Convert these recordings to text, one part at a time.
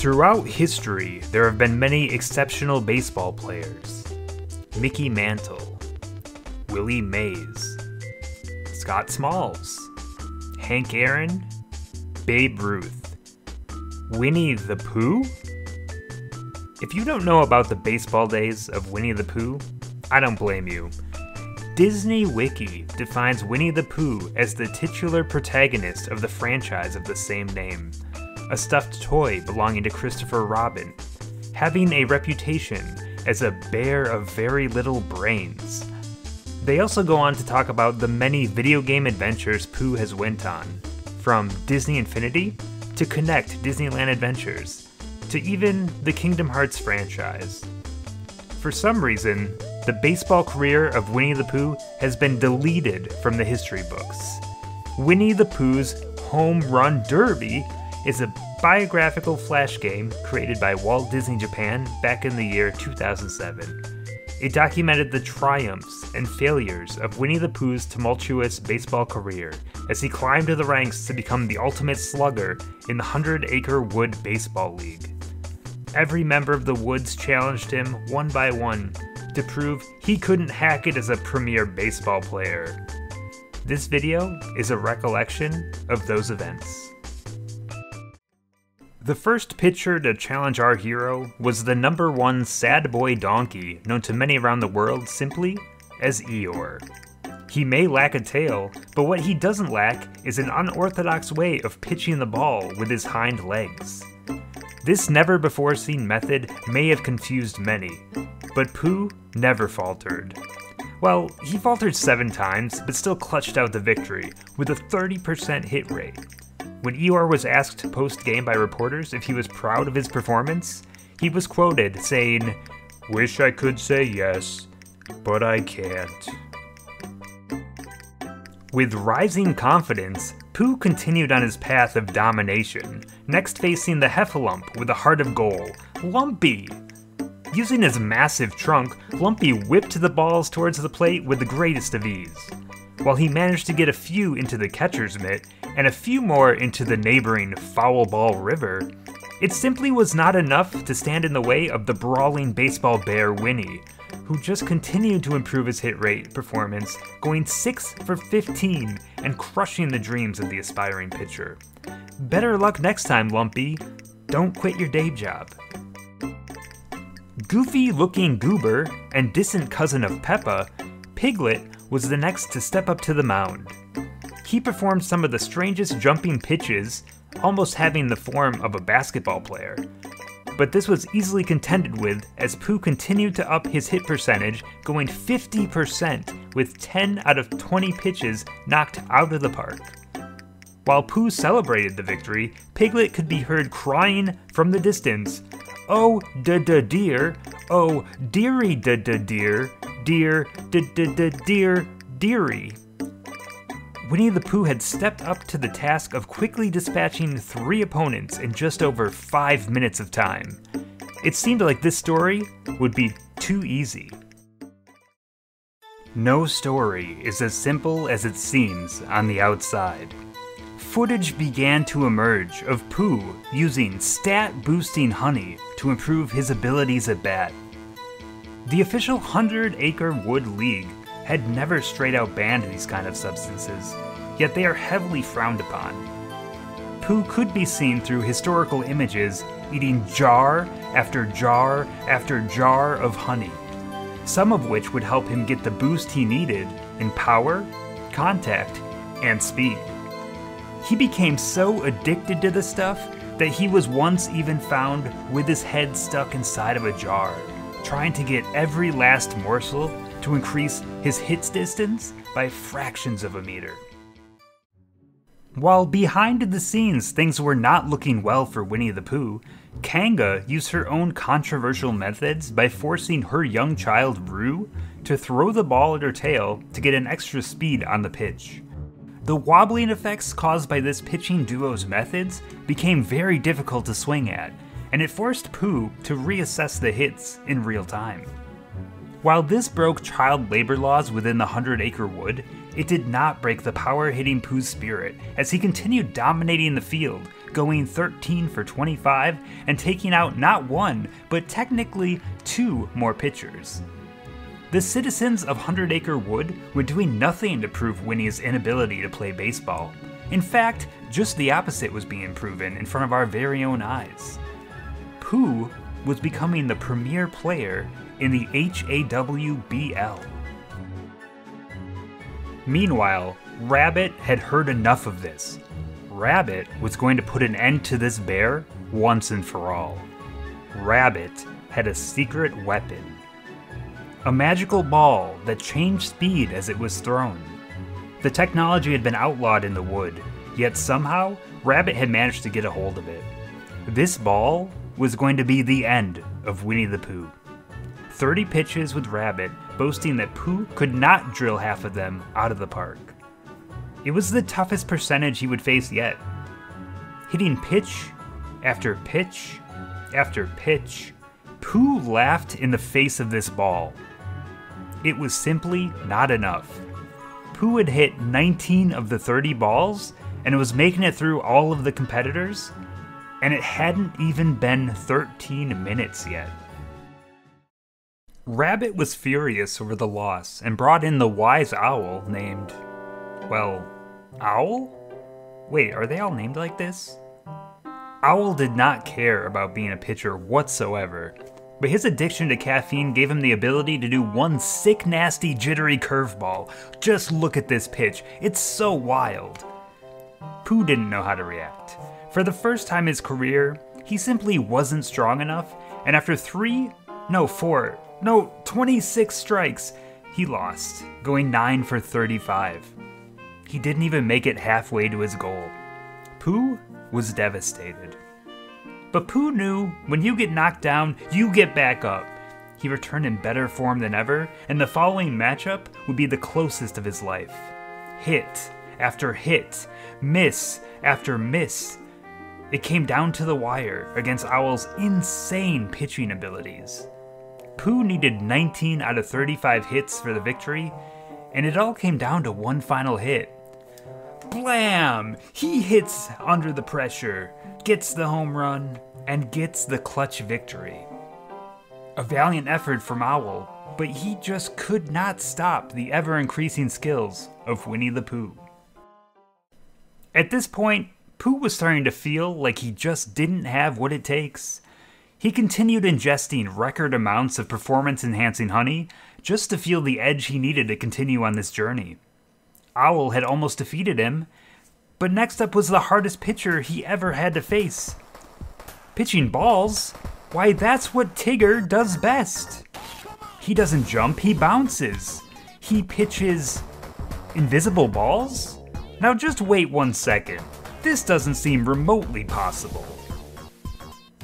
Throughout history, there have been many exceptional baseball players. Mickey Mantle, Willie Mays, Scott Smalls, Hank Aaron, Babe Ruth, Winnie the Pooh? If you don't know about the baseball days of Winnie the Pooh, I don't blame you. Disney Wiki defines Winnie the Pooh as the titular protagonist of the franchise of the same name, a stuffed toy belonging to Christopher Robin, having a reputation as a bear of very little brains. They also go on to talk about the many video game adventures Pooh has went on, from Disney Infinity to Connect Disneyland Adventures, to even the Kingdom Hearts franchise. For some reason, the baseball career of Winnie the Pooh has been deleted from the history books. Winnie the Pooh's Home Run Derby is a biographical flash game created by Walt Disney Japan back in the year 2007. It documented the triumphs and failures of Winnie the Pooh's tumultuous baseball career as he climbed to the ranks to become the ultimate slugger in the 100-acre Wood Baseball League. Every member of the Woods challenged him one by one to prove he couldn't hack it as a premier baseball player. This video is a recollection of those events. The first pitcher to challenge our hero was the #1 sad boy donkey known to many around the world simply as Eeyore. He may lack a tail, but what he doesn't lack is an unorthodox way of pitching the ball with his hind legs. This never-before-seen method may have confused many, but Pooh never faltered. Well, he faltered 7 times, but still clutched out the victory with a 30% hit rate. When Eeyore was asked post-game by reporters if he was proud of his performance, he was quoted saying, "Wish I could say yes, but I can't." With rising confidence, Pooh continued on his path of domination, next facing the Heffalump with a heart of gold, Lumpy. Using his massive trunk, Lumpy whipped the balls towards the plate with the greatest of ease. While he managed to get a few into the catcher's mitt, and a few more into the neighboring foul ball river, it simply was not enough to stand in the way of the brawling baseball bear Winnie, who just continued to improve his hit rate performance, going 6 for 15 and crushing the dreams of the aspiring pitcher. Better luck next time, Lumpy. Don't quit your day job. Goofy-looking goober and distant cousin of Peppa, Piglet was the next to step up to the mound. He performed some of the strangest jumping pitches, almost having the form of a basketball player. But this was easily contended with as Pooh continued to up his hit percentage, going 50% with 10 out of 20 pitches knocked out of the park. While Pooh celebrated the victory, Piglet could be heard crying from the distance, "Oh, da-da-dear, oh, dearie da-da-dear, dear, da-da-da-dear, dearie." Winnie the Pooh had stepped up to the task of quickly dispatching 3 opponents in just over 5 minutes of time. It seemed like this story would be too easy. No story is as simple as it seems on the outside. Footage began to emerge of Pooh using stat-boosting honey to improve his abilities at bat. The official 100-acre Wood League had never straight out banned these kind of substances, yet they are heavily frowned upon. Pooh could be seen through historical images eating jar after jar after jar of honey, some of which would help him get the boost he needed in power, contact, and speed. He became so addicted to the stuff that he was once even found with his head stuck inside of a jar, trying to get every last morsel to increase his hit's distance by fractions of a meter. While behind the scenes things were not looking well for Winnie the Pooh, Kanga used her own controversial methods by forcing her young child Roo to throw the ball at her tail to get an extra speed on the pitch. The wobbling effects caused by this pitching duo's methods became very difficult to swing at, and it forced Pooh to reassess the hits in real time. While this broke child labor laws within the 100-acre wood, it did not break the power-hitting Pooh's spirit as he continued dominating the field going 13 for 25 and taking out not one, but technically two more pitchers. The citizens of Hundred Acre Wood were doing nothing to prove Winnie's inability to play baseball. In fact, just the opposite was being proven in front of our very own eyes. Pooh was becoming the premier player in the HAWBL. Meanwhile, Rabbit had heard enough of this. Rabbit was going to put an end to this bear once and for all. Rabbit had a secret weapon. A magical ball that changed speed as it was thrown. The technology had been outlawed in the wood, yet somehow Rabbit had managed to get a hold of it. This ball was going to be the end of Winnie the Pooh. 30 pitches with Rabbit boasting that Pooh could not drill half of them out of the park. It was the toughest percentage he would face yet. Hitting pitch after pitch after pitch, Pooh laughed in the face of this ball. It was simply not enough. Pooh had hit 19 of the 30 balls, and it was making it through all of the competitors, and it hadn't even been 13 minutes yet. Rabbit was furious over the loss and brought in the wise owl named, well, Owl? Wait, are they all named like this? Owl did not care about being a pitcher whatsoever, but his addiction to caffeine gave him the ability to do one sick, nasty, jittery curveball. Just look at this pitch, it's so wild. Pooh didn't know how to react. For the first time in his career, he simply wasn't strong enough, and after 26 strikes, he lost, going 9 for 35. He didn't even make it halfway to his goal. Pooh was devastated. But Pooh knew, when you get knocked down, you get back up. He returned in better form than ever, and the following matchup would be the closest of his life. Hit after hit, miss after miss. It came down to the wire against Owl's insane pitching abilities. Pooh needed 19 out of 35 hits for the victory, and it all came down to one final hit. Blam! He hits under the pressure, gets the home run, and gets the clutch victory. A valiant effort from Owl, but he just could not stop the ever-increasing skills of Winnie the Pooh. At this point, Pooh was starting to feel like he just didn't have what it takes. He continued ingesting record amounts of performance-enhancing honey just to feel the edge he needed to continue on this journey. Owl had almost defeated him, but next up was the hardest pitcher he ever had to face. Pitching balls? Why, that's what Tigger does best. He doesn't jump, he bounces. He pitches invisible balls? Now just wait 1 second. This doesn't seem remotely possible.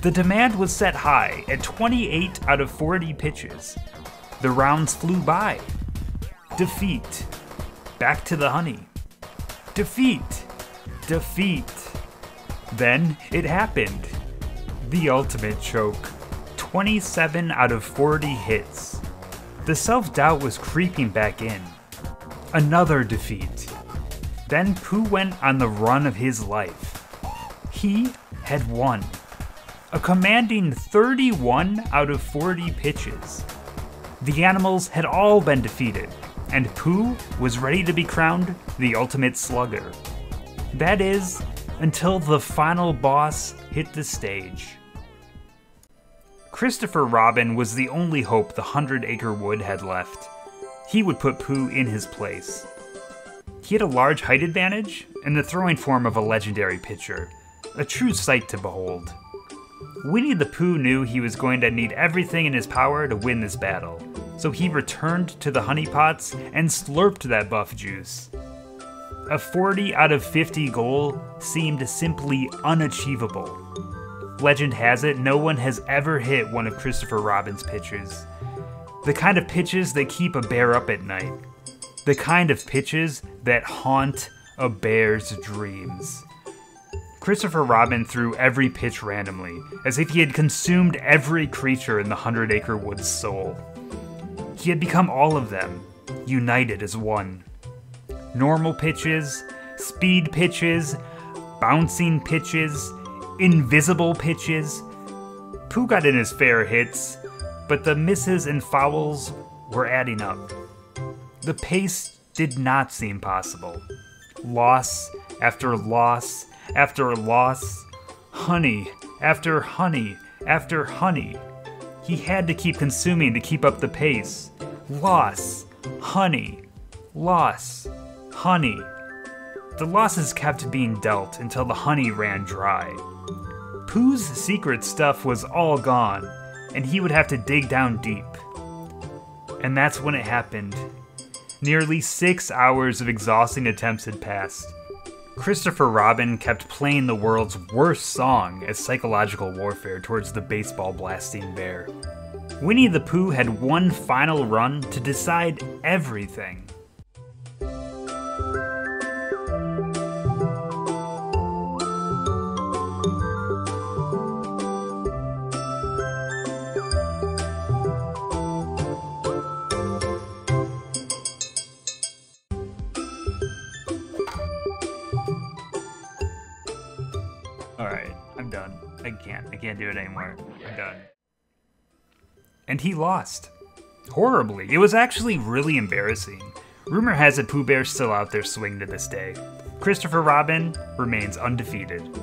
The demand was set high at 28 out of 40 pitches. The rounds flew by. Defeat. Back to the honey. Defeat. Defeat. Then it happened. The ultimate choke. 27 out of 40 hits. The self-doubt was creeping back in. Another defeat. Then Pooh went on the run of his life. He had won. A commanding 31 out of 40 pitches. The animals had all been defeated, and Pooh was ready to be crowned the ultimate slugger. That is, until the final boss hit the stage. Christopher Robin was the only hope the 100-acre wood had left. He would put Pooh in his place. He had a large height advantage and the throwing form of a legendary pitcher, a true sight to behold. Winnie the Pooh knew he was going to need everything in his power to win this battle, so he returned to the honey pots and slurped that buff juice. A 40 out of 50 goal seemed simply unachievable. Legend has it no one has ever hit one of Christopher Robin's pitches. The kind of pitches that keep a bear up at night. The kind of pitches that haunt a bear's dreams. Christopher Robin threw every pitch randomly, as if he had consumed every creature in the 100-acre wood's soul. He had become all of them, united as one. Normal pitches, speed pitches, bouncing pitches, invisible pitches. Pooh got in his fair hits, but the misses and fouls were adding up. The pace did not seem possible. Loss after loss after loss, honey after honey after honey. He had to keep consuming to keep up the pace. Loss, honey, loss, honey. The losses kept being dealt until the honey ran dry. Pooh's secret stuff was all gone, and he would have to dig down deep. And that's when it happened. Nearly 6 hours of exhausting attempts had passed. Christopher Robin kept playing the world's worst song as psychological warfare towards the baseball blasting bear. Winnie the Pooh had one final run to decide everything. I can't do it anymore. I'm done. And he lost. Horribly. It was actually really embarrassing. Rumor has it Pooh Bear's still out there swinging to this day. Christopher Robin remains undefeated.